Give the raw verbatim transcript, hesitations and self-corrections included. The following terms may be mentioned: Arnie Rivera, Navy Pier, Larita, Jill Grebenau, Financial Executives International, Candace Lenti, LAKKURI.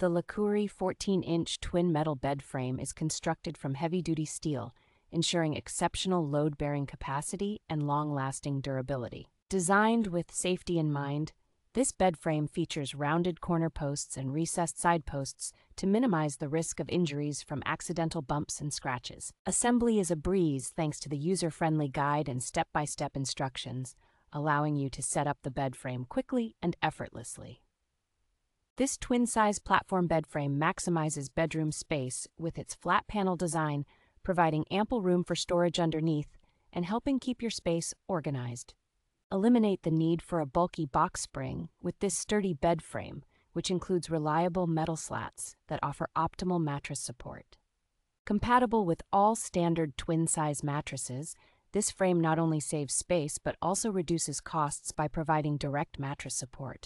The LAKKURI fourteen inch twin metal bed frame is constructed from heavy-duty steel, ensuring exceptional load-bearing capacity and long-lasting durability. Designed with safety in mind, this bed frame features rounded corner posts and recessed side posts to minimize the risk of injuries from accidental bumps and scratches. Assembly is a breeze thanks to the user-friendly guide and step-by-step instructions, allowing you to set up the bed frame quickly and effortlessly. This twin-size platform bed frame maximizes bedroom space with its flat panel design, providing ample room for storage underneath and helping keep your space organized. Eliminate the need for a bulky box spring with this sturdy bed frame, which includes reliable metal slats that offer optimal mattress support. Compatible with all standard twin-size mattresses, this frame not only saves space but also reduces costs by providing direct mattress support.